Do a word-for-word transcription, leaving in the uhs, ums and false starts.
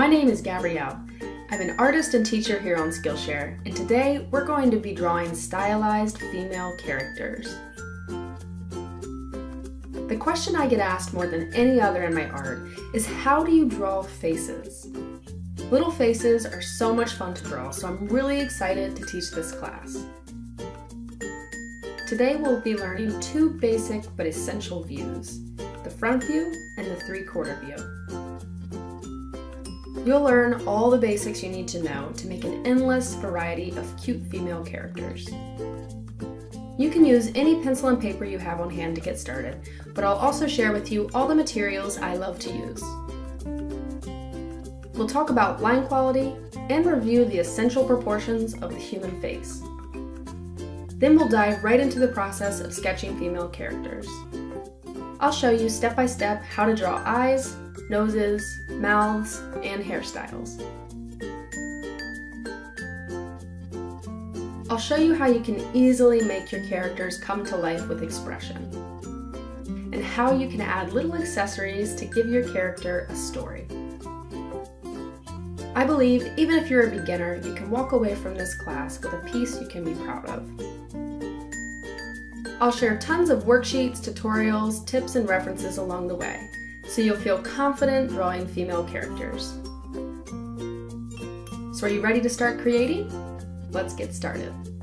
My name is Gabrielle. I'm an artist and teacher here on Skillshare, and today we're going to be drawing stylized female characters. The question I get asked more than any other in my art is, how do you draw faces? Little faces are so much fun to draw, so I'm really excited to teach this class. Today we'll be learning two basic but essential views, the front view and the three-quarter view. You'll learn all the basics you need to know to make an endless variety of cute female characters. You can use any pencil and paper you have on hand to get started, but I'll also share with you all the materials I love to use. We'll talk about line quality and review the essential proportions of the human face. Then we'll dive right into the process of sketching female characters. I'll show you step by step how to draw eyes, noses, mouths, and hairstyles. I'll show you how you can easily make your characters come to life with expression, and how you can add little accessories to give your character a story. I believe even if you're a beginner, you can walk away from this class with a piece you can be proud of. I'll share tons of worksheets, tutorials, tips, and references along the way, so you'll feel confident drawing female characters. So are you ready to start creating? Let's get started.